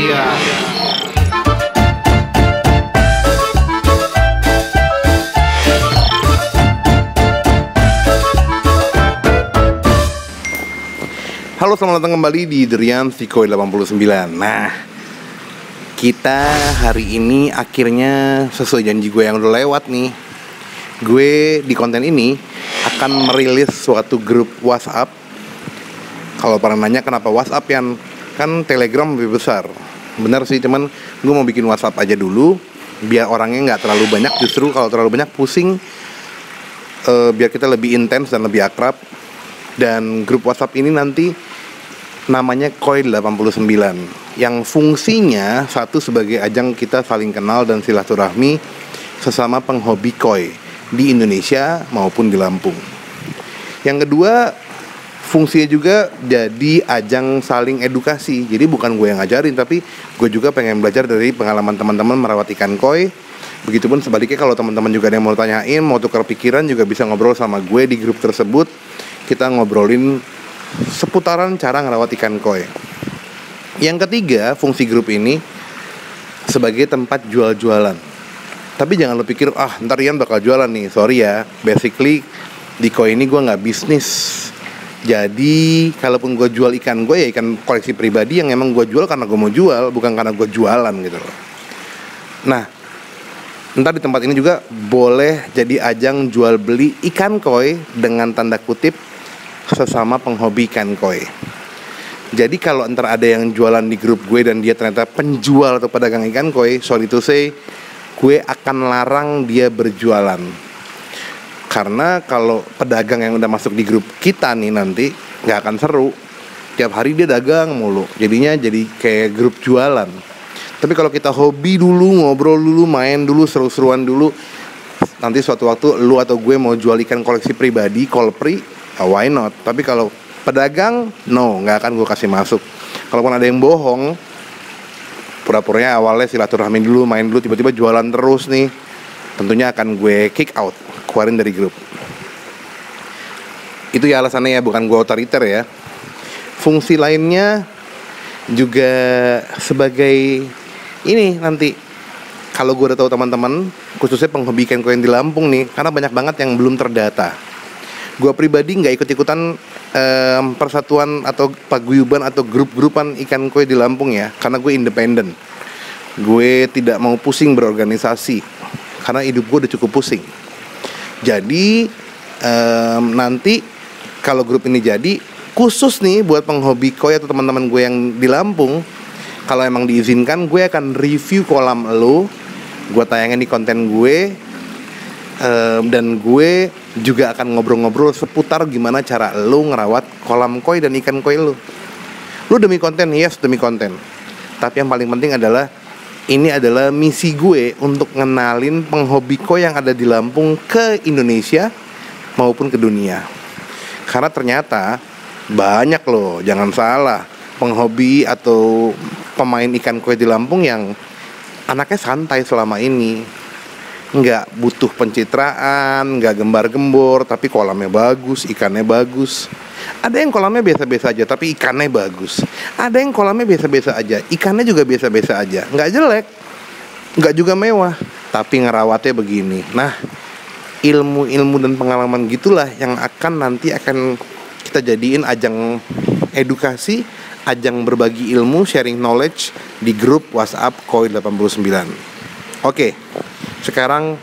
Iya. Halo, selamat datang kembali di The Ryans di Koi89. Nah, kita hari ini akhirnya sesuai janji gue yang udah lewat nih. Gue di konten ini akan merilis suatu grup WhatsApp. Kalau pernah nanya kenapa WhatsApp, yang kan Telegram lebih besar. Benar sih, cuman gue mau bikin WhatsApp aja dulu biar orangnya nggak terlalu banyak. Justru kalau terlalu banyak pusing, biar kita lebih intens dan lebih akrab. Dan grup WhatsApp ini nanti namanya Koi89, yang fungsinya satu sebagai ajang kita saling kenal dan silaturahmi sesama penghobi koi di Indonesia maupun di Lampung. Yang kedua, fungsinya juga jadi ajang saling edukasi. Jadi bukan gue yang ngajarin, tapi gue juga pengen belajar dari pengalaman teman-teman merawat ikan koi. Begitupun sebaliknya, kalau teman-teman juga ada yang mau tanyain, mau tukar pikiran, juga bisa ngobrol sama gue di grup tersebut. Kita ngobrolin seputaran cara ngerawat ikan koi. Yang ketiga, fungsi grup ini sebagai tempat jual-jualan. Tapi jangan lo pikir, ntar Rian bakal jualan nih. Sorry ya, basically di koi ini gue gak bisnis. Jadi kalaupun gue jual ikan gue, ya ikan koleksi pribadi yang emang gue jual karena gue mau jual, bukan karena gue jualan gitu loh. Nah, ntar di tempat ini juga boleh jadi ajang jual beli ikan koi dengan tanda kutip sesama penghobi ikan koi. Jadi kalau ntar ada yang jualan di grup gue dan dia ternyata penjual atau pedagang ikan koi, sorry to say, gue akan larang dia berjualan. Karena kalau pedagang yang udah masuk di grup kita nih, nanti gak akan seru. Tiap hari dia dagang mulu, jadinya jadi kayak grup jualan. Tapi kalau kita hobi dulu, ngobrol dulu, main dulu, seru-seruan dulu, nanti suatu waktu lu atau gue mau jual ikan koleksi pribadi, kolpri, why not? Tapi kalau pedagang, no, nggak akan gue kasih masuk. Kalaupun ada yang bohong, pura-puranya awalnya silaturahmi dulu, main dulu, tiba-tiba jualan terus nih, tentunya akan gue kick out, keluarin dari grup. Itu ya alasannya ya, bukan gue otoriter ya. Fungsi lainnya juga sebagai ini nanti, kalau gue udah tahu teman-teman, khususnya penghobi ikan koi di Lampung nih, karena banyak banget yang belum terdata. Gue pribadi nggak ikut-ikutan persatuan atau paguyuban atau grup-grupan ikan koi di Lampung ya, karena gue independen. Gue tidak mau pusing berorganisasi karena hidup gue udah cukup pusing. Jadi nanti kalau grup ini jadi khusus nih buat penghobi koi atau teman-teman gue yang di Lampung, kalau emang diizinkan, gue akan review kolam lo, gue tayangin di konten gue. Dan gue juga akan ngobrol-ngobrol seputar gimana cara lo ngerawat kolam koi dan ikan koi lo. Lo demi konten, yes demi konten. Tapi yang paling penting adalah, ini adalah misi gue untuk ngenalin penghobi koi yang ada di Lampung ke Indonesia maupun ke dunia. Karena ternyata banyak loh, jangan salah, penghobi atau pemain ikan koi di Lampung yang anaknya santai selama ini, nggak butuh pencitraan, nggak gembar-gembor, tapi kolamnya bagus, ikannya bagus. Ada yang kolamnya biasa-biasa aja, tapi ikannya bagus. Ada yang kolamnya biasa-biasa aja, ikannya juga biasa-biasa aja. Nggak jelek, nggak juga mewah, tapi ngerawatnya begini. Nah, ilmu-ilmu dan pengalaman gitulah yang akan nanti akan kita jadiin ajang edukasi, ajang berbagi ilmu, sharing knowledge di grup WhatsApp Koi89. Oke, sekarang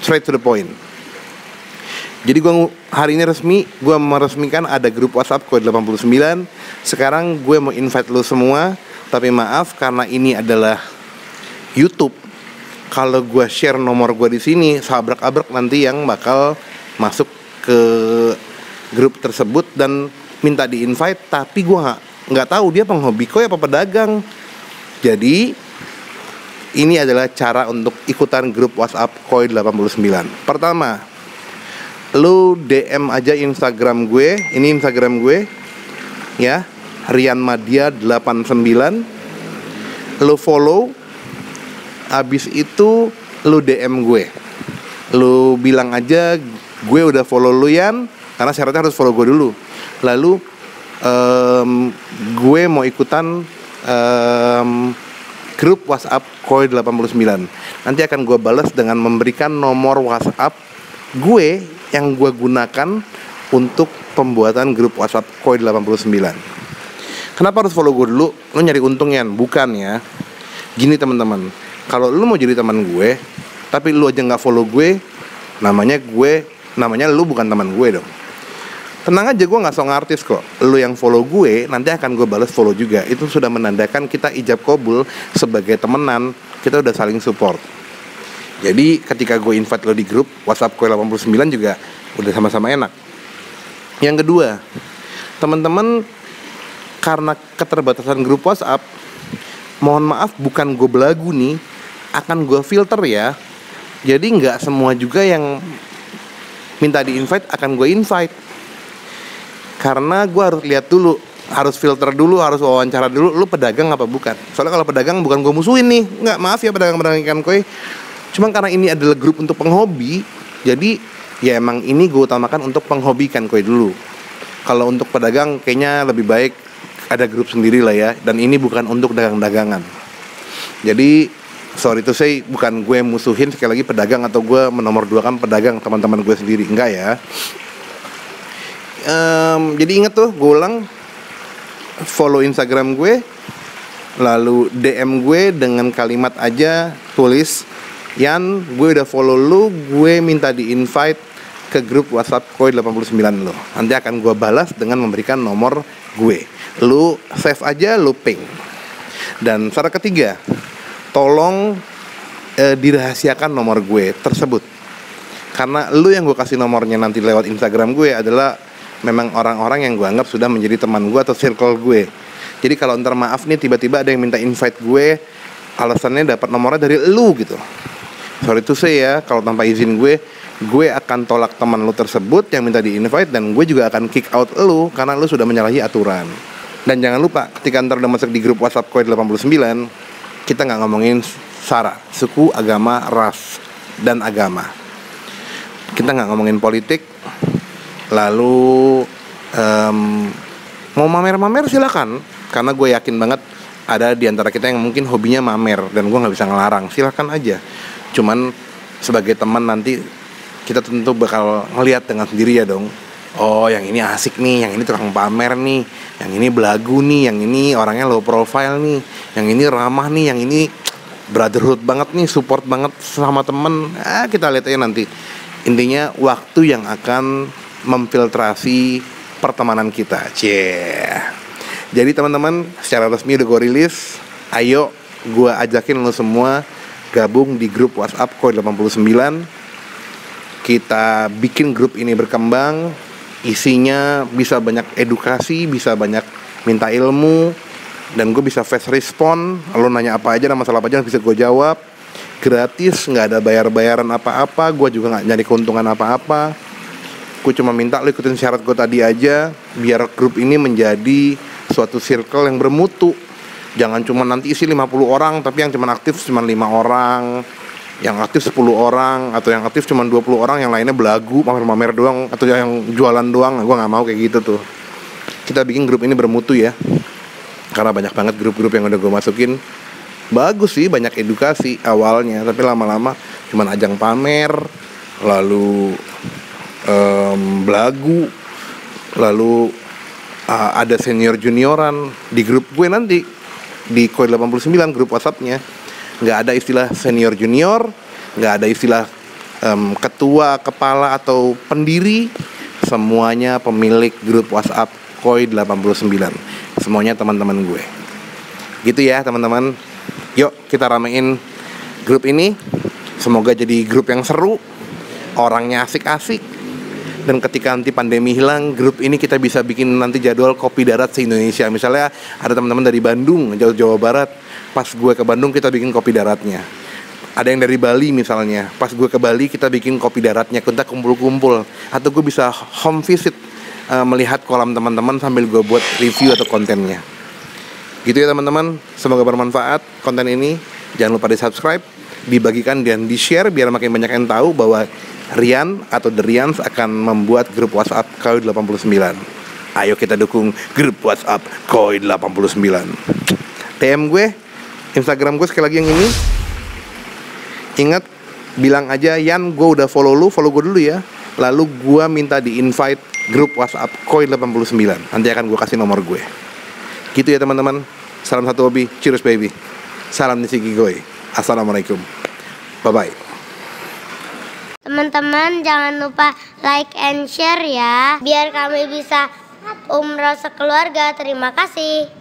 straight to the point. Jadi gue hari ini resmi, gue meresmikan ada grup WhatsApp Koi89. Sekarang gue mau invite lo semua, tapi maaf karena ini adalah YouTube. Kalau gue share nomor gue di sini, sabrak-abrak nanti yang bakal masuk ke grup tersebut dan minta di invite, tapi gue nggak tahu dia penghobi koi apa pedagang. Jadi ini adalah cara untuk ikutan grup WhatsApp Koi89. Pertama, lu DM aja Instagram gue. Ini Instagram gue ya, Rian Madya 89. Lu follow. Abis itu lu DM gue. Lu bilang aja gue udah follow lu Yan, karena syaratnya harus follow gue dulu. Lalu gue mau ikutan grup WhatsApp Koi89. Nanti akan gue balas dengan memberikan nomor WhatsApp gue yang gue gunakan untuk pembuatan grup WhatsApp Koi89. Kenapa harus follow gue dulu? Lo nyari untungnya, bukan ya. Gini teman-teman, kalau lo mau jadi teman gue, tapi lo aja nggak follow gue, namanya lo bukan teman gue dong. Tenang aja, gue gak song artis kok. Lo yang follow gue, nanti akan gue balas follow juga. Itu sudah menandakan kita ijab kabul sebagai temenan. Kita udah saling support. Jadi ketika gue invite lo di grup WhatsApp Koi89 juga udah sama-sama enak. Yang kedua, teman-teman, karena keterbatasan grup WhatsApp, mohon maaf bukan gue belagu nih, akan gue filter ya. Jadi gak semua juga yang minta di invite akan gue invite. Karena gue harus lihat dulu, harus filter dulu, harus wawancara dulu, lu pedagang apa bukan. Soalnya kalau pedagang bukan gue musuhin nih, nggak, maaf ya pedagang-pedagang ikan koi. Cuma karena ini adalah grup untuk penghobi, jadi ya emang ini gue utamakan untuk penghobi ikan koi dulu. Kalau untuk pedagang kayaknya lebih baik ada grup sendiri lah ya. Dan ini bukan untuk dagang-dagangan. Jadi sorry to say, bukan gue musuhin sekali lagi pedagang atau gue menomorduakan pedagang teman-teman gue sendiri, enggak ya. Jadi inget tuh, gue ulang, follow Instagram gue, lalu DM gue dengan kalimat aja, tulis, Yan, gue udah follow lu, gue minta di invite ke grup WhatsApp Koi89 lo. Nanti akan gue balas dengan memberikan nomor gue. Lu save aja, lu ping. Dan cara ketiga, tolong dirahasiakan nomor gue tersebut. Karena lu yang gue kasih nomornya nanti lewat Instagram gue adalah memang orang-orang yang gue anggap sudah menjadi teman gue atau circle gue. Jadi kalau ntar maaf nih tiba-tiba ada yang minta invite gue, alasannya dapat nomornya dari lu gitu. Sorry to say ya, kalau tanpa izin gue akan tolak teman lu tersebut yang minta di invite. Dan gue juga akan kick out lu karena lu sudah menyalahi aturan. Dan jangan lupa ketika ntar udah masuk di grup WhatsApp Koi89, kita gak ngomongin sara, suku, agama, ras, dan agama. Kita gak ngomongin politik. Lalu mau mamer-mamer silakan, karena gue yakin banget ada diantara kita yang mungkin hobinya mamer, dan gue gak bisa ngelarang, silakan aja. Cuman sebagai teman nanti kita tentu bakal ngelihat dengan sendiri ya dong. Oh yang ini asik nih, yang ini tukang pamer nih, yang ini belagu nih, yang ini orangnya low profile nih, yang ini ramah nih, yang ini brotherhood banget nih, support banget sama temen. Kita lihat aja nanti. Intinya waktu yang akan memfiltrasi pertemanan kita. Jadi teman-teman, secara resmi udah gue rilis. Ayo gue ajakin lo semua gabung di grup WhatsApp Koi89. Kita bikin grup ini berkembang. Isinya bisa banyak edukasi, bisa banyak minta ilmu, dan gue bisa fast respon. Lo nanya apa aja, masalah apa aja bisa gue jawab. Gratis, gak ada bayar-bayaran apa-apa. Gue juga gak nyari keuntungan apa-apa. Gue cuma minta lo ikutin syarat gue tadi aja, biar grup ini menjadi suatu circle yang bermutu. Jangan cuma nanti isi 50 orang tapi yang cuma aktif cuma 5 orang, yang aktif 10 orang, atau yang aktif cuma 20 orang, yang lainnya belagu, pamer-pamer doang, atau yang jualan doang. Gue gak mau kayak gitu tuh. Kita bikin grup ini bermutu ya. Karena banyak banget grup-grup yang udah gue masukin. Bagus sih, banyak edukasi awalnya, tapi lama-lama cuma ajang pamer, lalu belagu, lalu ada senior junioran. Di grup gue nanti di Koi89 grup WhatsAppnya nggak ada istilah senior junior, nggak ada istilah ketua, kepala, atau pendiri. Semuanya pemilik grup WhatsApp Koi89, semuanya teman-teman gue. Gitu ya teman-teman. Yuk kita ramein grup ini. Semoga jadi grup yang seru, orangnya asik-asik. Dan ketika nanti pandemi hilang, grup ini kita bisa bikin nanti jadwal kopi darat se-Indonesia. Misalnya ada teman-teman dari Bandung, Jawa Barat. Pas gue ke Bandung kita bikin kopi daratnya. Ada yang dari Bali misalnya. Pas gue ke Bali kita bikin kopi daratnya. Kita kumpul-kumpul. Atau gue bisa home visit, melihat kolam teman-teman sambil gue buat review atau kontennya. Gitu ya teman-teman. Semoga bermanfaat konten ini. Jangan lupa di subscribe, dibagikan, dan di share biar makin banyak yang tahu bahwa Rian atau The Ryans akan membuat grup WhatsApp Koi89. Ayo kita dukung grup WhatsApp Koi89. DM gue, Instagram gue sekali lagi yang ini. Ingat, bilang aja, Yan gue udah follow lu, follow gue dulu ya. Lalu gue minta di invite grup WhatsApp Koi89. Nanti akan gue kasih nomor gue. Gitu ya teman-teman. Salam satu hobi, cheers baby. Salam Nishiki Goi. Assalamualaikum. Bye-bye. Teman-teman jangan lupa like and share ya, biar kami bisa umroh sekeluarga. Terima kasih.